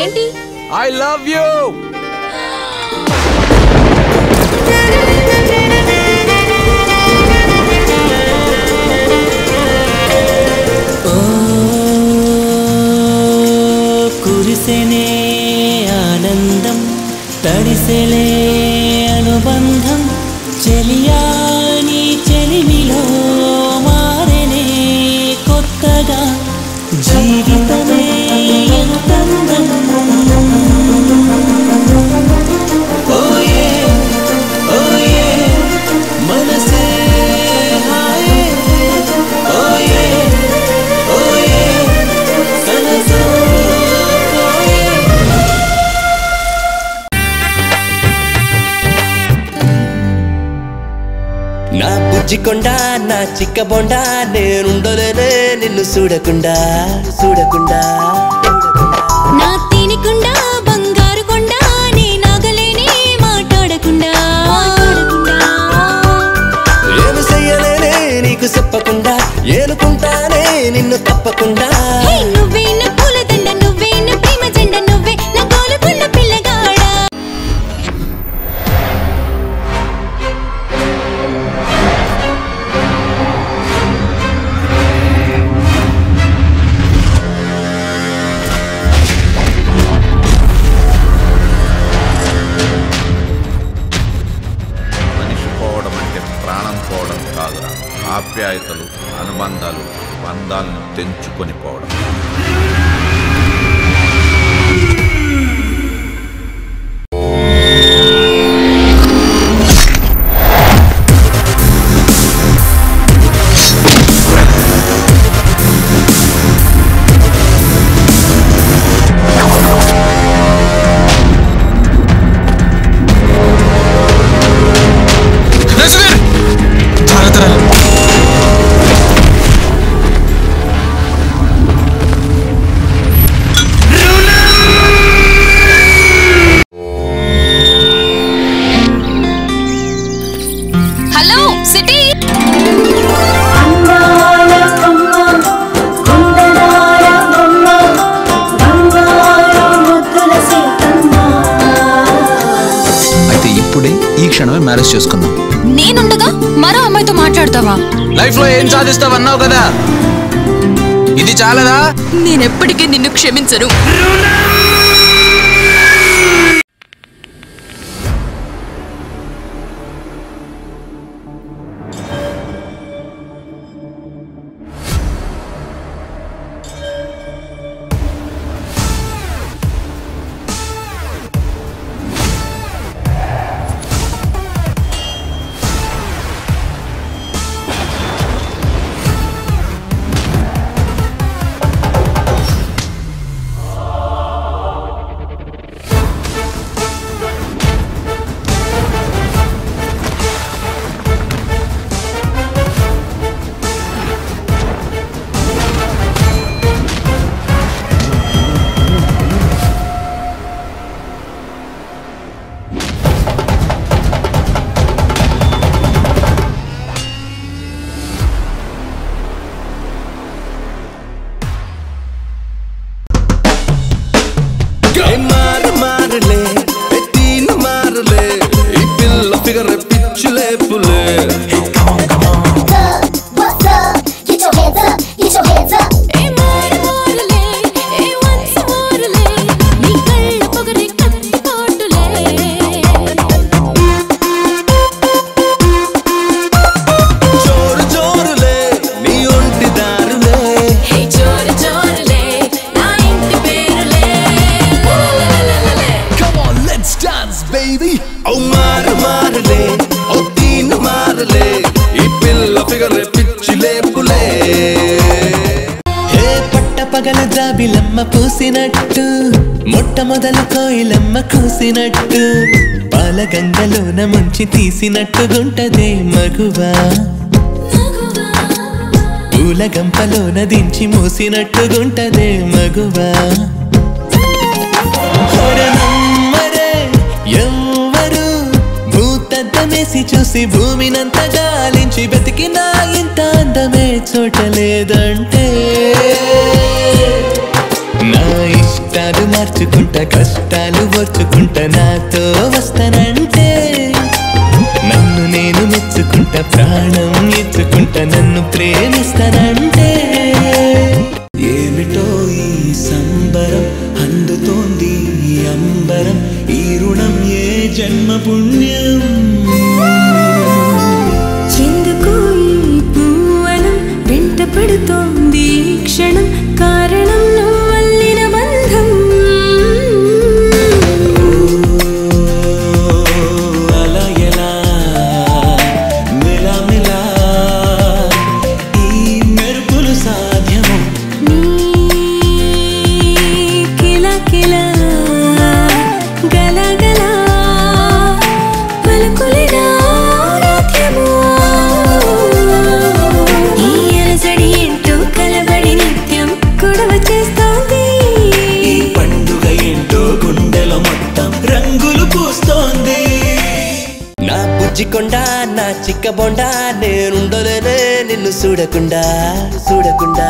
ఏంటి? I love you. కురిసెనే ఆనందం తడిసెలే అనుబంధం చెలియాని చెలిమిలో మారనే కొత్తగా జీవితమే ఎంతందం ఓయే మనసే హాయే ఓయే సనసో. నా బుజ్జికొండ నా చిక్క బొండ నేనుండలేనే నిన్ను చూడకుండా నా తినికుండా బంగారు కొండ నీ నాగలేనే మాట్లాడకుండా ఏమి చెయ్యలేనే నీకు చెప్పకుండా ఏనుకుంటానే నిన్ను తప్పకుండా నువ్వేనా పూలదండ నువ్వేనా ప్రేమ జెండ నువ్వే నా గోలుకున్న పిల్లగాడ. ఆప్యాయతలు అనుబంధాలు బంధాలను తెంచుకొని పోవడం. నేనుండగా మరో అమ్మాయితో మాట్లాడతావా? లైఫ్ లో ఏం సాధిస్తావన్నావు కదా, ఇది చాలదా? నేనెప్పటికీ నిన్ను క్షమించను. పూసినట్టు మొట్టమొదలు కోయిలమ్మ కూసినట్టు పాలగంగలోన ముంచి తీసినట్టుగుంటదే మగువా, పూల గంపలోన దించి మూసినట్టుగుంటదే మగువా. ఎవ్వరు భూతద్దమేసి చూసి భూమినంత గాలించి బతికినా ఇంత అందమే చోటలేదంటే. కష్టాలు మార్చుకుంటా, కష్టాలు ఓర్చుకుంటా, నాతో వస్తానంటే నన్ను నేను మెచ్చుకుంటా, ప్రాణం ఇచ్చుకుంటా, నన్ను ప్రేమిస్తానంటే ఏమిటో ఈ సంబరం, అందుతోంది ఈ అంబరం, ఈ రుణం ఏ జన్మ పుణ్యం. పడుతోంది క్షణం, కారణం నువ్వల్లిన బంధం. అలా ఎలా మెలమెలా ఈ మెరుపులు సాధ్యము, కిలా కిలా గలగల పలుకులినా రాధ్యము. నా బుజ్జికొండ నా చిక్క బొండ, నేనుండలేనే నిన్ను చూడకుండా చూడకుండా.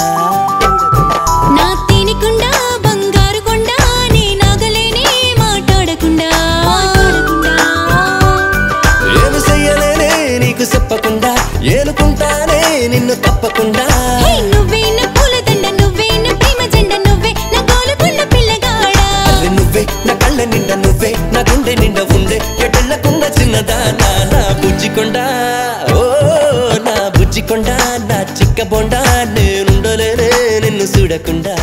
నా తినికుండా బంగారు కొండ, నేనాగలేనే మాట్లాడకుండా. ఏమి చెయ్యలేనే నీకు చెప్పకుండా, ఏనుకుంటానే నిన్ను తప్పకుండా. నా బుజ్జికొండ నా చిక్క బొండ, నేనుండలేనే నిన్ను చూడకుండా.